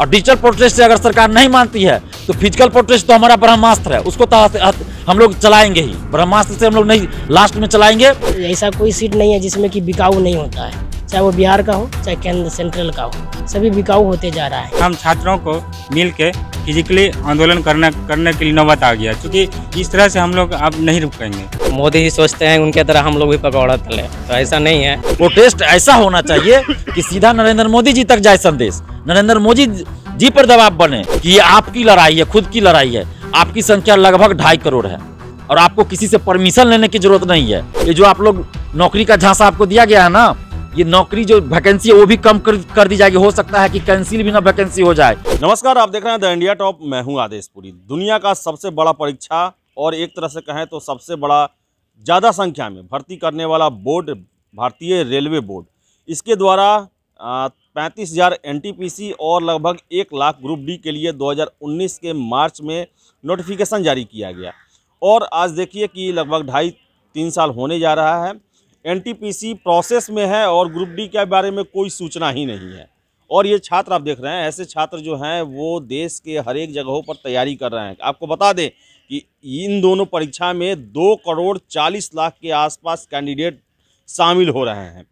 और digital protest से अगर सरकार नहीं मानती है तो फिजिकल प्रोटेस्ट तो हमारा ब्रह्मास्त्र है, उसको तो हम लोग चलाएंगे ही, ब्रह्मास्त्र से हम लोग नहीं लास्ट में चलाएंगे। ऐसा कोई सीट नहीं है जिसमें कि बिकाऊ नहीं होता है, चाहे वो बिहार का हो चाहे केंद्र सेंट्रल का हो, सभी बिकाऊ होते जा रहा है। हम छात्रों को मिल के फिजिकली आंदोलन करने के लिए नौबत आ गया, क्योंकि इस तरह से हम लोग अब नहीं रुकेंगे। मोदी ही सोचते हैं उनके तरह हम लोग भी पकौड़ा तले, तो ऐसा नहीं है। प्रोटेस्ट ऐसा होना चाहिए कि सीधा नरेंद्र मोदी जी तक जाए संदेश, नरेंद्र मोदी जी पर दबाव बने कि ये आपकी लड़ाई है, खुद की लड़ाई है। आपकी संख्या लगभग 2.5 करोड़ है और आपको किसी से परमिशन लेने की जरूरत नहीं है। ये जो आप लोग नौकरी का झांसा आपको दिया गया है ना, ये नौकरी जो वैकेंसी है वो भी कम कर दी जाएगी, हो सकता है कि कैंसिल भी ना वैकेंसी हो जाए। नमस्कार, आप देख रहे हैं द इंडिया टॉप, मैं हूं आदेश पुरी। दुनिया का सबसे बड़ा परीक्षा और एक तरह से कहें तो सबसे बड़ा ज़्यादा संख्या में भर्ती करने वाला बोर्ड भारतीय रेलवे बोर्ड, इसके द्वारा 35,000 NTPC और लगभग 1 लाख ग्रुप D के लिए 2019 के मार्च में नोटिफिकेशन जारी किया गया। और आज देखिए कि लगभग 2.5-3 साल होने जा रहा है, NTPC प्रोसेस में है और ग्रुप D के बारे में कोई सूचना ही नहीं है। और ये छात्र आप देख रहे हैं, ऐसे छात्र जो हैं वो देश के हर एक जगहों पर तैयारी कर रहे हैं। आपको बता दें कि इन दोनों परीक्षा में 2.40 करोड़ के आसपास कैंडिडेट शामिल हो रहे हैं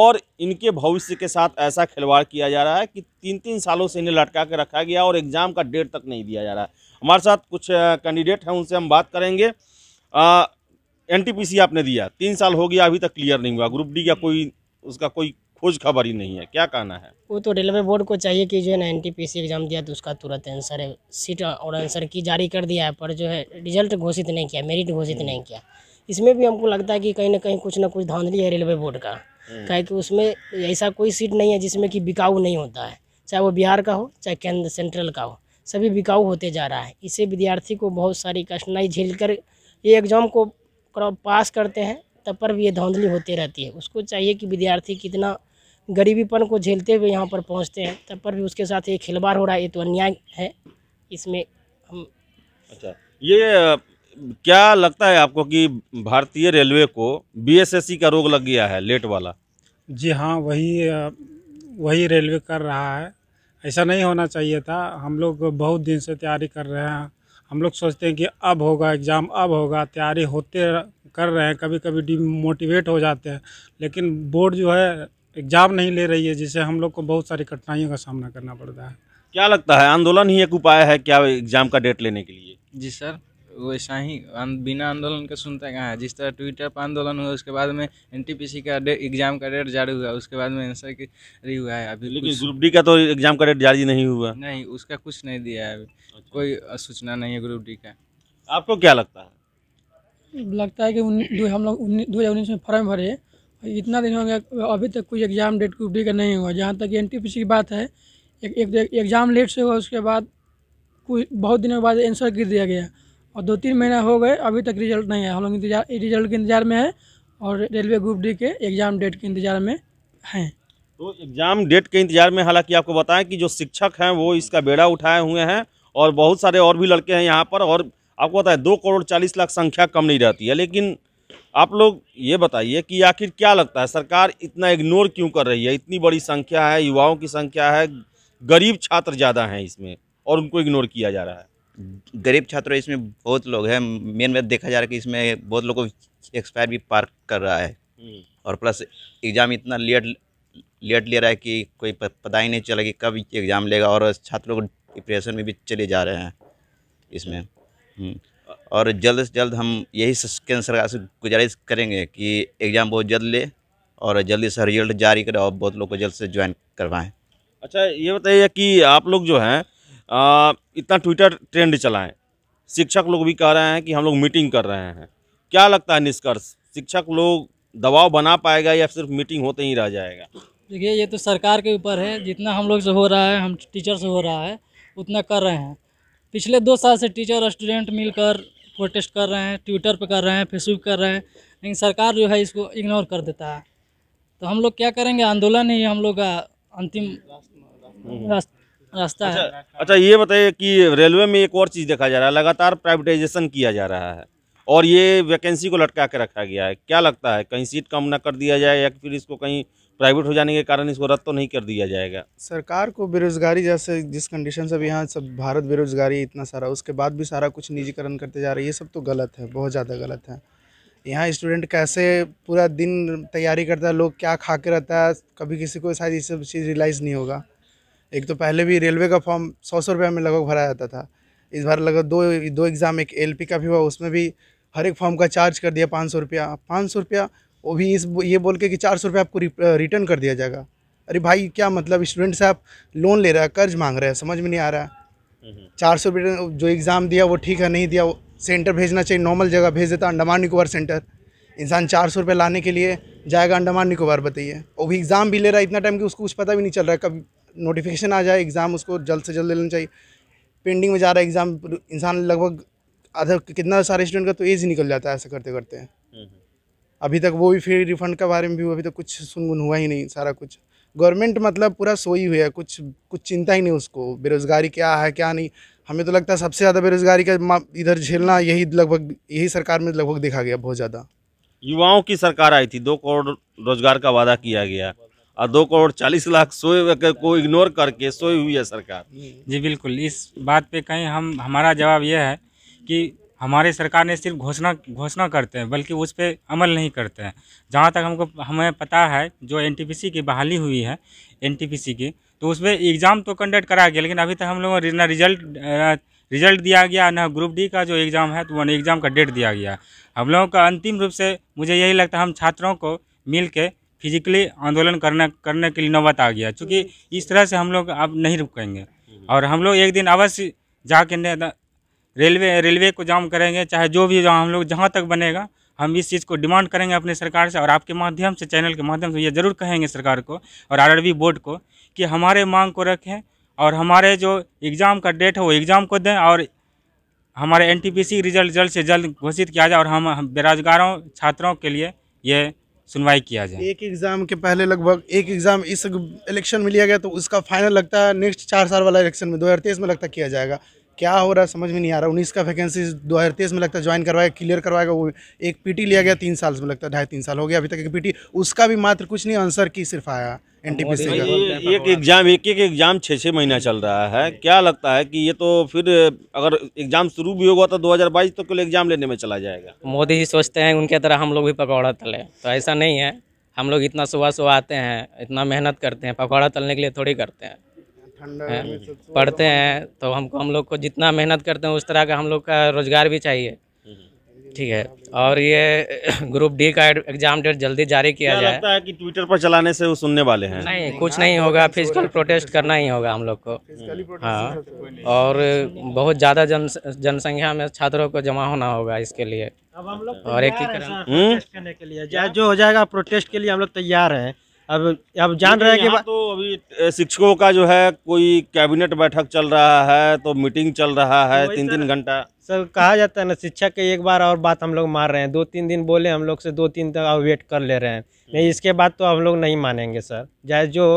और इनके भविष्य के साथ ऐसा खिलवाड़ किया जा रहा है कि 3-3 सालों से इन्हें लटका के रखा गया और एग्ज़ाम का डेट तक नहीं दिया जा रहा है। हमारे साथ कुछ कैंडिडेट हैं, उनसे हम बात करेंगे। NTPC आपने दिया, 3 साल हो गया, अभी तक क्लियर नहीं हुआ, ग्रुप D का कोई उसका कोई खोज खबर ही नहीं है, क्या कहना है? वो तो रेलवे बोर्ड को चाहिए कि जो है ना NTPC एग्जाम दिया तो उसका तुरंत आंसर है, सीट और आंसर की जारी कर दिया है पर जो है रिजल्ट घोषित नहीं किया, मेरिट घोषित नहीं किया। इसमें भी हमको लगता है कि कहीं ना कहीं कुछ ना कुछ धांधली है रेलवे बोर्ड का, कहे कि उसमें ऐसा कोई सीट नहीं है जिसमें कि बिकाऊ नहीं होता है, चाहे वो बिहार का हो चाहे केंद्र सेंट्रल का हो, सभी बिकाऊ होते जा रहा है। इससे विद्यार्थी को बहुत सारी कठिनाई झेल कर ये एग्ज़ाम को पास करते हैं, तब पर भी ये धांधली होते रहती है। उसको चाहिए कि विद्यार्थी कितना गरीबीपन को झेलते हुए यहाँ पर पहुँचते हैं, तब पर भी उसके साथ ये खिलवाड़ हो रहा है, ये तो अन्याय है। इसमें हम अच्छा, ये क्या लगता है आपको कि भारतीय रेलवे को BSSC का रोग लग गया है, लेट वाला? जी हाँ, वही रेलवे कर रहा है, ऐसा नहीं होना चाहिए था। हम लोग बहुत दिन से तैयारी कर रहे हैं, हम लोग सोचते हैं कि अब होगा एग्ज़ाम, अब होगा, तैयारी होते कर रहे हैं, कभी कभी डिमोटिवेट हो जाते हैं, लेकिन बोर्ड जो है एग्ज़ाम नहीं ले रही है, जिससे हम लोग को बहुत सारी कठिनाइयों का सामना करना पड़ता है। क्या लगता है आंदोलन ही एक उपाय है क्या एग्ज़ाम का डेट लेने के लिए? जी सर, वैसा ही, बिना आंदोलन के सुनते कहाँ है। जिस तरह ट्विटर पर आंदोलन हुआ, उसके बाद में NTPC का एग्जाम का डेट जारी हुआ, उसके बाद में आंसर की हुआ है अभी, लेकिन ग्रुप D का तो एग्जाम का डेट जारी नहीं हुआ, नहीं उसका कुछ नहीं दिया है अभी। अच्छा। कोई सूचना नहीं है ग्रुप D का। आपको क्या लगता है? लगता है कि हम लोग 2019 में फॉर्म भरे, इतना दिन हो गया, अभी तक कोई एग्जाम डेट ग्रुप D का नहीं हुआ। जहाँ तक NTPC की बात है, एग्ज़ाम लेट से हुआ, उसके बाद कोई बहुत दिनों के बाद आंसर गिर दिया गया और 2-3 महीना हो गए, अभी तक रिजल्ट नहीं है। हम लोग रिजल्ट के इंतजार में हैं और रेलवे ग्रुप D के एग्ज़ाम डेट के इंतजार में हैं। तो एग्ज़ाम डेट के इंतजार में, हालांकि आपको बताएं कि जो शिक्षक हैं वो इसका बेड़ा उठाए हुए हैं और बहुत सारे और भी लड़के हैं यहाँ पर। और आपको बताए 2.40 करोड़ संख्या कम नहीं रहती है, लेकिन आप लोग ये बताइए कि आखिर क्या लगता है सरकार इतना इग्नोर क्यों कर रही है? इतनी बड़ी संख्या है, युवाओं की संख्या है, गरीब छात्र ज़्यादा हैं इसमें और उनको इग्नोर किया जा रहा है। गरीब छात्रों इसमें बहुत लोग हैं, मेन में देखा जा रहा है कि इसमें बहुत लोगों को एक्सपायर भी पार कर रहा है और प्लस एग्ज़ाम इतना लेट ले रहा है कि कोई पता ही नहीं चला कि कब एग्ज़ाम लेगा और छात्रों को डिप्रेशन में भी चले जा रहे हैं इसमें। और जल्द से जल्द हम यही केंद्र सरकार से गुजारिश करेंगे कि एग्ज़ाम बहुत जल्द ले और जल्दी से रिजल्ट जारी करें और बहुत लोग को जल्द से ज्वाइन करवाएँ। अच्छा, ये बताइए कि आप लोग जो हैं इतना ट्विटर ट्रेंड चलाएं, शिक्षक लोग भी कह रहे हैं कि हम लोग मीटिंग कर रहे हैं, क्या लगता है निष्कर्ष? शिक्षक लोग दबाव बना पाएगा या सिर्फ मीटिंग होते ही रह जाएगा? देखिए, ये तो सरकार के ऊपर है, जितना हम लोग से हो रहा है, हम टीचर से हो रहा है, उतना कर रहे हैं। पिछले 2 साल से टीचर और स्टूडेंट मिलकर प्रोटेस्ट कर रहे हैं, ट्विटर पर कर रहे हैं, फेसबुक कर रहे हैं, लेकिन सरकार जो है इसको इग्नोर कर देता है। तो हम लोग क्या करेंगे, आंदोलन ही हम लोग का अंतिम रास्ता है। अच्छा, ये बताइए कि रेलवे में एक और चीज़ देखा जा रहा है, लगातार प्राइवेटाइजेशन किया जा रहा है और ये वैकेंसी को लटका के रखा गया है, क्या लगता है कहीं सीट कम ना कर दिया जाए या फिर इसको कहीं प्राइवेट हो जाने के कारण इसको रद्द तो नहीं कर दिया जाएगा। सरकार को बेरोजगारी जैसे जिस कंडीशन से अभी यहाँ सब भारत बेरोजगारी इतना सारा, उसके बाद भी सारा कुछ निजीकरण करते जा रहे हैं, ये सब तो गलत है, बहुत ज़्यादा गलत है। यहाँ स्टूडेंट कैसे पूरा दिन तैयारी करता है, लोग क्या खा के रहता है, कभी किसी को शायद ये सब चीज़ रियलाइज़ नहीं होगा। एक तो पहले भी रेलवे का फॉर्म 100-100 रुपये में लगभग भरा जाता था, इस बार लगभग दो एग्ज़ाम, एक एलपी का भी हुआ, उसमें भी हर एक फॉर्म का चार्ज कर दिया 500 रुपया, 500 रुपया, वो भी ये बोल के कि 400 रुपये आपको रिटर्न कर दिया जाएगा। अरे भाई क्या मतलब, स्टूडेंट से आप लोन ले रहा है, कर्ज मांग रहा है, समझ में नहीं आ रहा है। 400 रुपये जो एग्ज़ाम दिया वो ठीक है, नहीं दिया वो सेंटर भेजना चाहिए, नॉर्मल जगह भेज देता, अंडमान निकोबार सेंटर। इंसान 400 रुपये लाने के लिए जाएगा अंडमान निकोबार, बताइए, वो भी एग्ज़ाम भी ले रहा है इतना टाइम कि उसको कुछ पता भी नहीं चल रहा है। कभी नोटिफिकेशन आ जाए एग्ज़ाम उसको जल्द से जल्द लेना चाहिए, पेंडिंग में जा रहा है एग्ज़ाम। इंसान लगभग आधा कितना सारे स्टूडेंट का तो एज ही निकल जाता है ऐसा करते करते। अभी तक वो भी फ्री रिफंड के बारे में भी अभी तक कुछ सुनगुन हुआ ही नहीं। सारा कुछ गवर्नमेंट मतलब पूरा सोई हुई है, कुछ चिंता ही नहीं उसको, बेरोजगारी क्या है क्या नहीं। हमें तो लगता है सबसे ज़्यादा बेरोजगारी का इधर झेलना यही सरकार में लगभग देखा गया, बहुत ज़्यादा। युवाओं की सरकार आई थी, 2 करोड़ रोजगार का वादा किया गया और 2 करोड़ 40 लाख सोए को इग्नोर करके सोई हुई है सरकार। जी बिल्कुल, इस बात पर कहीं हमारा जवाब यह है कि हमारे सरकार ने सिर्फ घोषणा करते हैं, बल्कि उस पर अमल नहीं करते हैं। जहाँ तक हमें पता है, जो एनटीपीसी की बहाली हुई है एनटीपीसी की, तो उसमें एग्ज़ाम तो कंडक्ट करा गया, लेकिन अभी तक हम लोगों को ना रिजल्ट दिया गया, ना ग्रुप डी का जो एग्ज़ाम है तो वो एग्ज़ाम का डेट दिया गया। हम लोगों का अंतिम रूप से मुझे यही लगता है, हम छात्रों को मिल के फिजिकली आंदोलन करने के लिए नौबत आ गया, चूँकि इस तरह से हम लोग अब नहीं रुकेंगे और हम लोग एक दिन अवश्य जाके रेलवे को जाम करेंगे, चाहे जो भी हम लोग जहाँ तक बनेगा हम इस चीज़ को डिमांड करेंगे अपने सरकार से। और आपके माध्यम से, चैनल के माध्यम से ये ज़रूर कहेंगे सरकार को और आरआरबी बोर्ड को कि हमारे मांग को रखें और हमारे जो एग्ज़ाम का डेट है वो एग्ज़ाम को दें और हमारे एनटीपीसी रिजल्ट जल्द से जल्द घोषित किया जाए और हम बेरोजगारों छात्रों के लिए ये सुनवाई किया जाए। एक एग्ज़ाम के पहले लगभग एक एग्ज़ाम इस इलेक्शन में लिया गया तो उसका फाइनल लगता है नेक्स्ट 4 साल वाला इलेक्शन में 2023 में लगता किया जाएगा। क्या हो रहा है समझ में नहीं आ रहा। 19 का वैकेंसी 2023 में लगता है ज्वाइन करवाएगा, क्लियर करवाएगा। वो एक पीटी लिया गया 3 साल में, लगता है 2.5-3 साल हो गया अभी तक एक पीटी, उसका भी मात्र कुछ नहीं आंसर की सिर्फ आया एनटीपीसी का। एक एग्ज़ाम 6-6 महीना चल रहा है। क्या लगता है कि ये तो फिर अगर एग्ज़ाम शुरू भी होगा तो 2022 तक एग्ज़ाम लेने में चला जाएगा। मोदी जी सोचते हैं उनके तरह हम लोग भी पकौड़ा तले, तो ऐसा नहीं है। हम लोग इतना सुबह आते हैं, इतना मेहनत करते हैं, पकौड़ा तलने के लिए थोड़ी करते हैं, पढ़ते हैं। तो हमको हम लोग को जितना मेहनत करते हैं उस तरह का हम लोग का रोजगार भी चाहिए, ठीक है। और ये ग्रुप डी का एग्जाम डेट जल्दी जारी किया जाए। लगता है कि ट्विटर पर चलाने से वो सुनने वाले हैं नहीं, कुछ नहीं होगा। फिजिकल प्रोटेस्ट करना ही होगा हम लोग को, हाँ। और बहुत ज़्यादा जनसंख्या में छात्रों को जमा होना होगा इसके लिए। अब हम लोग और एकीकरण के लिए जो हो जाएगा प्रोटेस्ट के लिए हम लोग तैयार हैं। अब जान रहे हैं कि तो अभी शिक्षकों का जो है कोई कैबिनेट बैठक चल रहा है, तो मीटिंग चल रहा है 3-3 घंटा। सर कहा जाता है ना, शिक्षा के एक बार और बात हम लोग मार रहे हैं। 2-3 दिन बोले हम लोग से, 2-3 तक वेट कर ले रहे हैं। नहीं, इसके बाद तो हम लोग नहीं मानेंगे सर। चाहे जो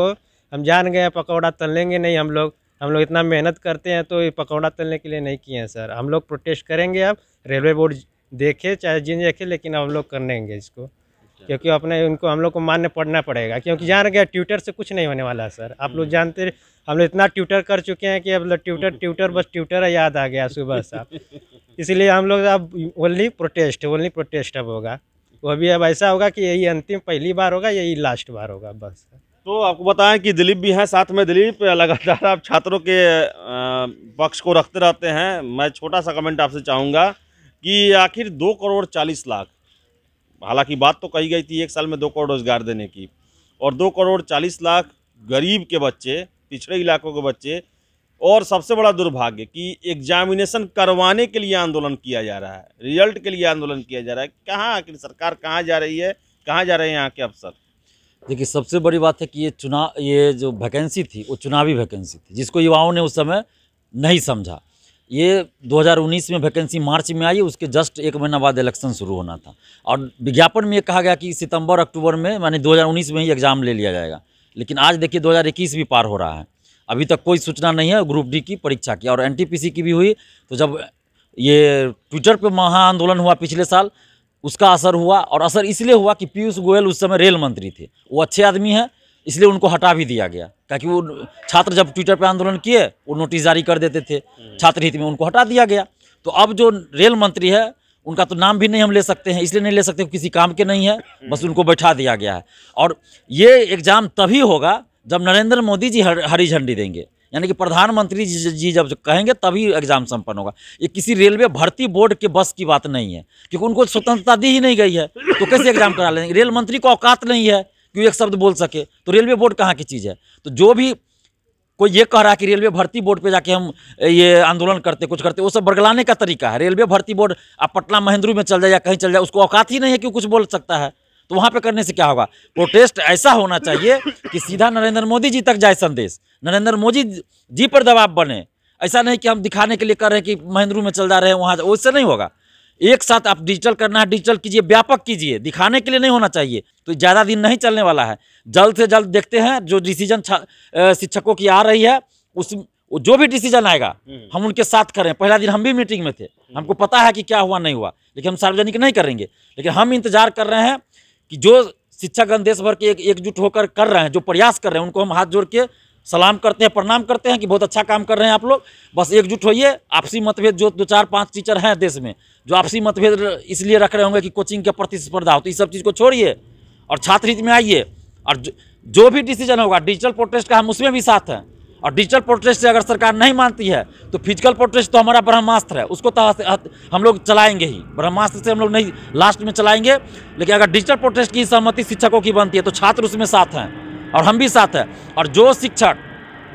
हम जान गए पकौड़ा तलेंगे नहीं हम लोग। हम लोग इतना मेहनत करते हैं तो पकौड़ा तलने के लिए नहीं किए हैं सर। हम लोग प्रोटेस्ट करेंगे। अब रेलवे बोर्ड देखे चाहे जिन देखे, लेकिन हम लोग करेंगे इसको, क्योंकि अपने उनको हम लोग को मानने पड़ना पड़ेगा। क्योंकि जान गया ट्विटर से कुछ नहीं होने वाला है सर। आप लोग जानते हैं हम लोग इतना ट्विटर कर चुके हैं कि अब ट्विटर बस ट्विटर याद आ गया सुबह साहब। इसलिए हम लोग अब ओनली प्रोटेस्ट अब होगा। वो भी अब ऐसा होगा कि यही अंतिम पहली बार होगा, यही लास्ट बार होगा बस। तो आपको बताएं कि दिलीप भी हैं साथ में। दिलीप लगातार आप छात्रों के पक्ष को रखते रहते हैं। मैं छोटा सा कमेंट आपसे चाहूँगा कि आखिर 2 करोड़ 40 लाख, हालांकि बात तो कही गई थी 1 साल में 2 करोड़ रोजगार देने की, और 2 करोड़ 40 लाख गरीब के बच्चे, पिछड़े इलाकों के बच्चे। और सबसे बड़ा दुर्भाग्य कि एग्जामिनेशन करवाने के लिए आंदोलन किया जा रहा है, रिजल्ट के लिए आंदोलन किया जा रहा है। कहाँ आखिर सरकार कहाँ जा रही है, कहाँ जा रहे हैं यहाँ के अफसर? देखिए, सबसे बड़ी बात है कि ये जो वैकेंसी थी वो चुनावी वैकेंसी थी, जिसको युवाओं ने उस समय नहीं समझा। ये 2019 में वैकेंसी मार्च में आई, उसके जस्ट 1 महीना बाद इलेक्शन शुरू होना था और विज्ञापन में ये कहा गया कि सितंबर अक्टूबर में, माने 2019 में ही एग्ज़ाम ले लिया जाएगा। लेकिन आज देखिए 2021 भी पार हो रहा है, अभी तक कोई सूचना नहीं है ग्रुप डी की परीक्षा की और एनटीपीसी की भी हुई। तो जब ये ट्विटर पर महा आंदोलन हुआ पिछले साल, उसका असर हुआ, और असर इसलिए हुआ कि पीयूष गोयल उस समय रेल मंत्री थे, वो अच्छे आदमी हैं, इसलिए उनको हटा भी दिया गया, क्योंकि वो छात्र जब ट्विटर पर आंदोलन किए वो नोटिस जारी कर देते थे छात्र हित में, उनको हटा दिया गया। तो अब जो रेल मंत्री है उनका तो नाम भी नहीं हम ले सकते हैं, इसलिए नहीं ले सकते, किसी काम के नहीं है, बस उनको बैठा दिया गया है। और ये एग्ज़ाम तभी होगा जब नरेंद्र मोदी जी हरी झंडी देंगे, यानी कि प्रधानमंत्री जी जब कहेंगे तभी एग्ज़ाम संपन्न होगा। ये किसी रेलवे भर्ती बोर्ड के बस की बात नहीं है, क्योंकि उनको स्वतंत्रता दी ही नहीं गई है, तो कैसे एग्ज़ाम करा लेंगे। रेल मंत्री को औकात नहीं है कि वो एक शब्द बोल सके, तो रेलवे बोर्ड कहाँ की चीज़ है। तो जो भी कोई ये कह रहा है कि रेलवे भर्ती बोर्ड पे जाके हम ये आंदोलन करते कुछ करते, वो सब बरगलाने का तरीका है। रेलवे भर्ती बोर्ड आप पटना महेंद्रू में चल जाए या कहीं चल जाए, उसको औकात ही नहीं है कि कुछ बोल सकता है, तो वहाँ पे करने से क्या होगा। प्रोटेस्ट ऐसा होना चाहिए कि सीधा नरेंद्र मोदी जी तक जाए संदेश, नरेंद्र मोदी जी पर दबाव बने। ऐसा नहीं कि हम दिखाने के लिए कर रहे हैं कि महेंद्रू में चल जा रहे हैं वहाँ, उससे नहीं होगा। एक साथ आप डिजिटल करना है, डिजिटल कीजिए, व्यापक कीजिए, दिखाने के लिए नहीं होना चाहिए। तो ज़्यादा दिन नहीं चलने वाला है, जल्द से जल्द देखते हैं जो डिसीजन शिक्षकों की आ रही है, उस जो भी डिसीजन आएगा हम उनके साथ करें। पहला दिन हम भी मीटिंग में थे, हमको पता है कि क्या हुआ नहीं हुआ, लेकिन हम सार्वजनिक नहीं करेंगे। लेकिन हम इंतजार कर रहे हैं कि जो शिक्षकगण देश भर के एकजुट होकर कर रहे हैं, जो प्रयास कर रहे हैं, उनको हम हाथ जोड़ के सलाम करते हैं, प्रणाम करते हैं कि बहुत अच्छा काम कर रहे हैं आप लोग। बस एकजुट होइए, आपसी मतभेद जो 2-4-5 टीचर हैं देश में जो आपसी मतभेद इसलिए रख रहे होंगे कि कोचिंग के प्रतिस्पर्धा हो, तो इस सब चीज़ को छोड़िए और छात्र हित में आइए। और जो भी डिसीजन होगा डिजिटल प्रोटेस्ट का, हम उसमें भी साथ हैं। और डिजिटल प्रोटेस्ट से अगर सरकार नहीं मानती है तो फिजिकल प्रोटेस्ट तो हमारा ब्रह्मास्त्र है, उसको तो हम लोग चलाएंगे ही, ब्रह्मास्त्र से हम लोग नहीं लास्ट में चलाएंगे। लेकिन अगर डिजिटल प्रोटेस्ट की सहमति शिक्षकों की बनती है तो छात्र उसमें साथ हैं और हम भी साथ हैं। और जो शिक्षक,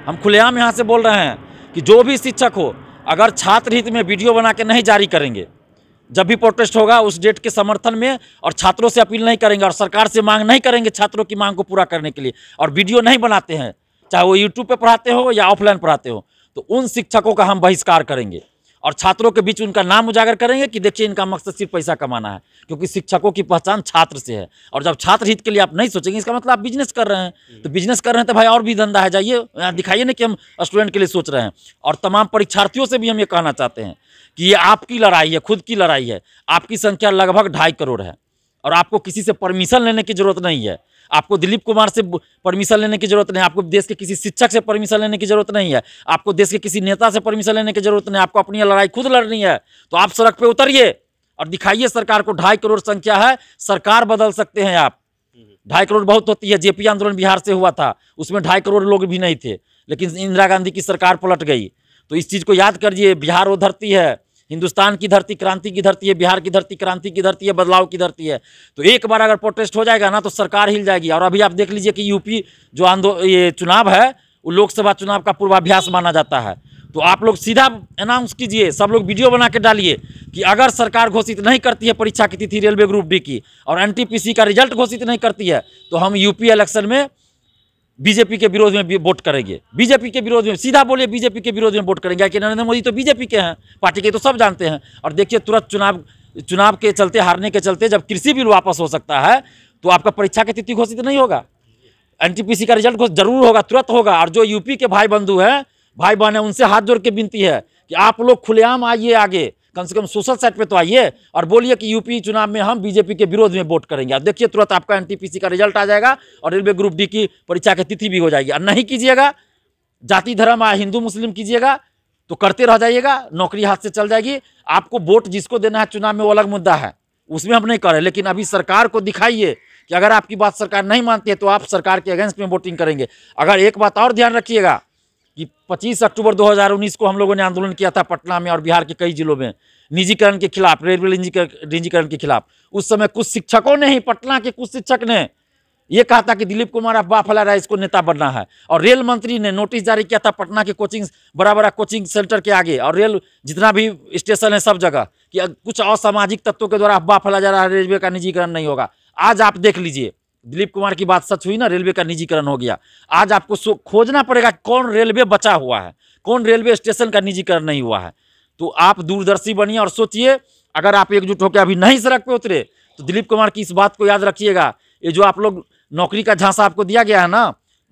हम खुलेआम यहाँ से बोल रहे हैं कि जो भी शिक्षक हो, अगर छात्र हित में वीडियो बना के नहीं जारी करेंगे जब भी प्रोटेस्ट होगा उस डेट के समर्थन में, और छात्रों से अपील नहीं करेंगे और सरकार से मांग नहीं करेंगे छात्रों की मांग को पूरा करने के लिए, और वीडियो नहीं बनाते हैं, चाहे वो यूट्यूब पे पढ़ाते हो या ऑफलाइन पढ़ाते हो, तो उन शिक्षकों का हम बहिष्कार करेंगे और छात्रों के बीच उनका नाम उजागर करेंगे कि देखिए इनका मकसद सिर्फ पैसा कमाना है, क्योंकि शिक्षकों की पहचान छात्र से है। और जब छात्र हित के लिए आप नहीं सोचेंगे, इसका मतलब आप बिजनेस कर रहे हैं, तो बिजनेस कर रहे हैं तो भाई और भी धंधा है, जाइए दिखाइए ना कि हम स्टूडेंट के लिए सोच रहे हैं। और तमाम परीक्षार्थियों से भी हम ये कहना चाहते हैं कि ये आपकी लड़ाई है, खुद की लड़ाई है। आपकी संख्या लगभग 2.5 करोड़ है और आपको किसी से परमिशन लेने की जरूरत नहीं है, आपको दिलीप कुमार से परमिशन लेने की जरूरत नहीं है, आपको देश के किसी शिक्षक से परमिशन लेने की जरूरत नहीं है, आपको देश के किसी नेता से परमिशन लेने की जरूरत नहीं है। आपको अपनी लड़ाई खुद लड़नी है, तो आप सड़क पे उतरिए और दिखाइए सरकार को। 2.5 करोड़ संख्या है, सरकार बदल सकते हैं आप। 2.5 करोड़ बहुत होती है। जेपी आंदोलन बिहार से हुआ था, उसमें 2.5 करोड़ लोग भी नहीं थे, लेकिन इंदिरा गांधी की सरकार पलट गई। तो इस चीज़ को याद करिए, बिहार वो धरती है, हिंदुस्तान की धरती क्रांति की धरती है, बिहार की धरती क्रांति की धरती है, बदलाव की धरती है। तो एक बार अगर प्रोटेस्ट हो जाएगा ना तो सरकार हिल जाएगी। और अभी आप देख लीजिए कि यूपी जो ये चुनाव है वो लोकसभा चुनाव का पूर्वाभ्यास माना जाता है। तो आप लोग सीधा अनाउंस कीजिए, सब लोग वीडियो बना के डालिए कि अगर सरकार घोषित नहीं करती है परीक्षा की तिथि रेलवे ग्रुप-डी की और एनटीपीसी का रिजल्ट घोषित नहीं करती है तो हम यूपी इलेक्शन में बीजेपी के विरोध में वोट करेंगे। बीजेपी के विरोध में सीधा बोलिए, बीजेपी के विरोध में वोट करेंगे, कि नरेंद्र मोदी तो बीजेपी के हैं, पार्टी के तो सब जानते हैं। और देखिए तुरंत चुनाव के चलते, हारने के चलते जब कृषि बिल वापस हो सकता है तो आपका परीक्षा की तिथि घोषित नहीं होगा, एनटीपीसी का रिजल्ट जरूर होगा, तुरंत होगा। और जो यूपी के भाई बंधु हैं, भाई बहन हैं, उनसे हाथ जोड़ के विनती है कि आप लोग खुलेआम आइए, आगे कम से कम सोशल साइट पे तो आइए और बोलिए कि यूपी चुनाव में हम बीजेपी के विरोध में वोट करेंगे। आप देखिए तुरंत आपका एनटीपीसी का रिजल्ट आ जाएगा और रेलवे ग्रुप-डी की परीक्षा की तिथि भी हो जाएगी। और नहीं कीजिएगा, जाति धर्म हिंदू मुस्लिम कीजिएगा तो करते रह जाइएगा, नौकरी हाथ से चल जाएगी। आपको वोट जिसको देना है चुनाव में वो अलग मुद्दा है, उसमें हम नहीं कर रहे, लेकिन अभी सरकार को दिखाइए कि अगर आपकी बात सरकार नहीं मानती है तो आप सरकार के अगेंस्ट में वोटिंग करेंगे। अगर एक बात और ध्यान रखिएगा कि 25 अक्टूबर 2019 को हम लोगों ने आंदोलन किया था पटना में और बिहार के कई जिलों में निजीकरण के खिलाफ, रेलवे निजीकरण के खिलाफ। उस समय कुछ शिक्षकों ने ही, पटना के कुछ शिक्षक ने ये कहा था कि दिलीप कुमार अफवाह फैला रहा है, इसको नेता बनना है। और रेल मंत्री ने नोटिस जारी किया था पटना के बड़ा बड़ा कोचिंग सेंटर के आगे और रेल जितना भी स्टेशन है सब जगह, कि कुछ असामाजिक तत्वों के द्वारा अफवाह फैला जा रहा है, रेलवे का निजीकरण नहीं होगा। आज आप देख लीजिए, दिलीप कुमार की बात सच हुई ना, रेलवे का निजीकरण हो गया। आज आपको खोजना पड़ेगा कौन रेलवे बचा हुआ है, कौन रेलवे स्टेशन का निजीकरण नहीं हुआ है। तो आप दूरदर्शी बनिए और सोचिए, अगर आप एकजुट होकर अभी नहीं सड़क पे उतरे तो दिलीप कुमार की इस बात को याद रखिएगा। ये जो आप लोग नौकरी का झांसा आपको दिया गया है ना,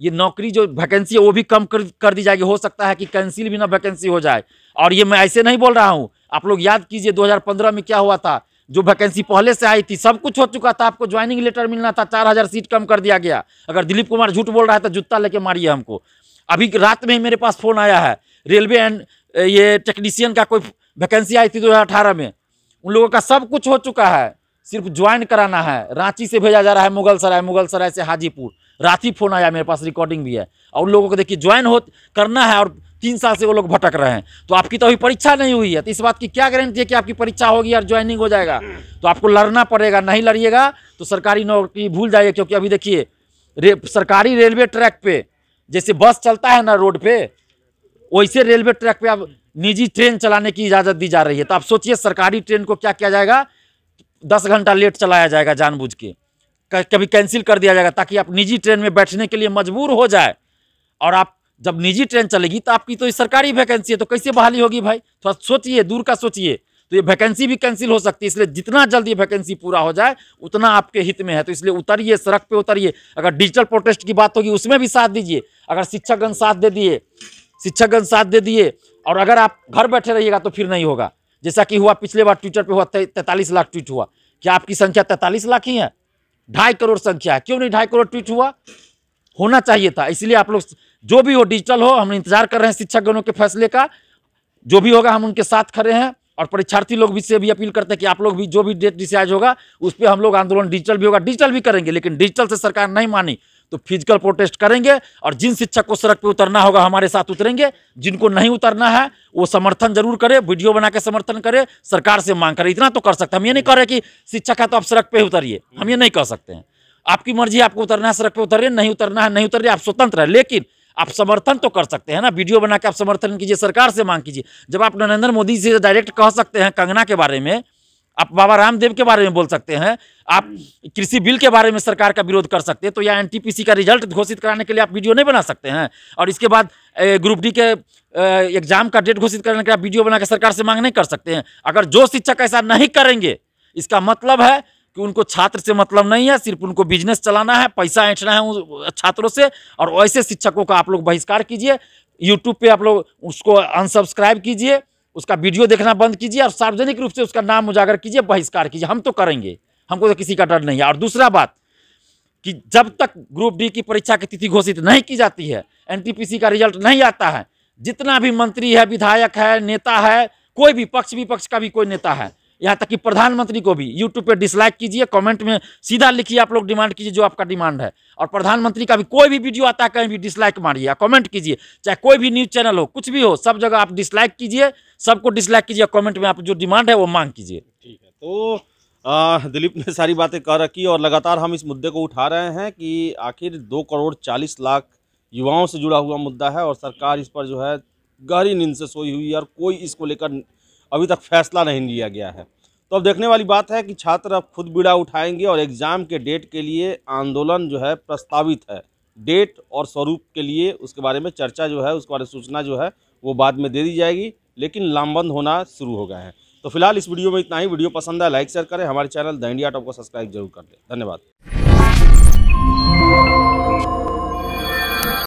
ये नौकरी जो वैकेंसी है वो भी कम कर दी जाएगी, हो सकता है कि कैंसिल भी ना वैकेंसी हो जाए। और ये मैं ऐसे नहीं बोल रहा हूँ, आप लोग याद कीजिए 2015 में क्या हुआ था, जो वैकेंसी पहले से आई थी सब कुछ हो चुका था, आपको ज्वाइनिंग लेटर मिलना था, 4000 सीट कम कर दिया गया। अगर दिलीप कुमार झूठ बोल रहा है तो जूता लेके मारिए हमको। अभी रात में ही मेरे पास फोन आया है, रेलवे एंड ये टेक्नीशियन का कोई वैकेंसी आई थी 2018 में, उन लोगों का सब कुछ हो चुका है, सिर्फ ज्वाइन कराना है। रांची से भेजा जा रहा है मुगलसराय, मुगलसराय से हाजीपुर। रात ही फोन आया, मेरे पास रिकॉर्डिंग भी है। और उन लोगों को देखिए ज्वाइन हो करना है और 3 साल से वो लोग भटक रहे हैं। तो आपकी तो अभी परीक्षा नहीं हुई है, तो इस बात की क्या गारंटी है कि आपकी परीक्षा होगी और ज्वाइनिंग हो जाएगा? तो आपको लड़ना पड़ेगा, नहीं लड़िएगा तो सरकारी नौकरी भूल जाइए। क्योंकि अभी देखिए सरकारी रेलवे ट्रैक पे जैसे बस चलता है ना रोड पे, वैसे रेलवे ट्रैक पे अब निजी ट्रेन चलाने की इजाज़त दी जा रही है। तो आप सोचिए सरकारी ट्रेन को क्या किया जाएगा, 10 घंटा लेट चलाया जाएगा जानबूझ के, कभी कैंसिल कर दिया जाएगा ताकि आप निजी ट्रेन में बैठने के लिए मजबूर हो जाए। और आप जब निजी ट्रेन चलेगी तो आपकी तो सरकारी वैकेंसी है, तो कैसे बहाली होगी भाई? थोड़ा सोचिए, दूर का सोचिए। तो ये वैकेंसी भी कैंसिल हो सकती है, इसलिए जितना जल्दी वैकेंसी पूरा हो जाए उतना आपके हित में है। तो इसलिए उतरिए, सड़क पे उतरिए। अगर डिजिटल प्रोटेस्ट की बात होगी उसमें भी साथ दीजिए। अगर शिक्षकगण साथ दे दिए, शिक्षकगण साथ दे दिए, और अगर आप घर बैठे रहिएगा तो फिर नहीं होगा। जैसा कि हुआ पिछले बार ट्विटर पर हुआ, 43 लाख ट्वीट हुआ। क्या आपकी संख्या 43 लाख ही है? 2.5 करोड़ संख्या है, क्यों नहीं 2.5 करोड़ ट्वीट हुआ? होना चाहिए था। इसलिए आप लोग जो भी हो डिजिटल हो, हम इंतजार कर रहे हैं शिक्षकगणों के फैसले का। जो भी होगा हम उनके साथ खड़े हैं। और परीक्षार्थी लोग भी से भी अपील करते हैं कि आप लोग भी जो भी डेट डिसाइड होगा उस पर हम लोग आंदोलन, डिजिटल भी होगा डिजिटल भी करेंगे। लेकिन डिजिटल से सरकार नहीं मानी तो फिजिकल प्रोटेस्ट करेंगे। और जिन शिक्षक को सड़क पर उतरना होगा हमारे साथ उतरेंगे, जिनको नहीं उतरना है वो समर्थन जरूर करे, वीडियो बना के समर्थन करे, सरकार से मांग करे। इतना तो कर सकते हैं, हम ये नहीं कह रहे कि शिक्षक है तो आप सड़क पर उतरिए, हम ये नहीं कह सकते हैं। आपकी मर्जी, आपको उतरना है सड़क पर उतरिए, नहीं उतरना है नहीं उतरिए, आप स्वतंत्र है। लेकिन आप समर्थन तो कर सकते हैं ना, वीडियो बना के आप समर्थन कीजिए, सरकार से मांग कीजिए। जब आप नरेंद्र मोदी से डायरेक्ट कह सकते हैं कंगना के बारे में, आप बाबा रामदेव के बारे में बोल सकते हैं, आप कृषि बिल के बारे में सरकार का विरोध कर सकते हैं, तो यहाँ NTPC का रिजल्ट घोषित कराने के लिए आप वीडियो नहीं बना सकते हैं? और इसके बाद ग्रुप D के एग्जाम का डेट घोषित करने के लिए आप वीडियो बना के सरकार से मांग नहीं कर सकते हैं? अगर जो शिक्षक ऐसा नहीं करेंगे, इसका मतलब है कि उनको छात्र से मतलब नहीं है, सिर्फ उनको बिजनेस चलाना है, पैसा ऐंठना है छात्रों से। और ऐसे शिक्षकों का आप लोग बहिष्कार कीजिए, यूट्यूब पे आप लोग उसको अनसब्सक्राइब कीजिए, उसका वीडियो देखना बंद कीजिए और सार्वजनिक रूप से उसका नाम उजागर कीजिए, बहिष्कार कीजिए। हम तो करेंगे, हमको तो किसी का डर नहीं है। और दूसरा बात कि जब तक ग्रुप D की परीक्षा की तिथि घोषित नहीं की जाती है, NTPC का रिजल्ट नहीं आता है, जितना भी मंत्री है, विधायक है, नेता है, कोई भी पक्ष विपक्ष का भी कोई नेता है, यहाँ तक कि प्रधानमंत्री को भी यूट्यूब पे डिसलाइक कीजिए, कमेंट में सीधा लिखिए, आप लोग डिमांड कीजिए जो आपका डिमांड है। और प्रधानमंत्री का भी कोई भी वीडियो आता है कहीं भी डिसलाइक मारिए, कमेंट कीजिए, चाहे कोई भी न्यूज़ चैनल हो, कुछ भी हो, सब जगह आप डिसलाइक कीजिए, सबको डिसलाइक कीजिए, कमेंट में आप जो डिमांड है वो मांग कीजिए। ठीक है, तो दिलीप ने सारी बातें कर रखी और लगातार हम इस मुद्दे को उठा रहे हैं कि आखिर 2 करोड़ 40 लाख युवाओं से जुड़ा हुआ मुद्दा है और सरकार इस पर जो है गहरी नींद से सोई हुई है और कोई इसको लेकर अभी तक फैसला नहीं लिया गया है। तो अब देखने वाली बात है कि छात्र अब खुद बीड़ा उठाएंगे और एग्ज़ाम के डेट के लिए आंदोलन जो है प्रस्तावित है, डेट और स्वरूप के लिए उसके बारे में चर्चा जो है, उसके बारे में सूचना जो है वो बाद में दे दी जाएगी, लेकिन लामबंद होना शुरू हो गए हैं। तो फिलहाल इस वीडियो में इतना ही। वीडियो पसंद आए लाइक शेयर करें, हमारे चैनल द इंडिया टॉप को सब्सक्राइब जरूर कर दें। धन्यवाद।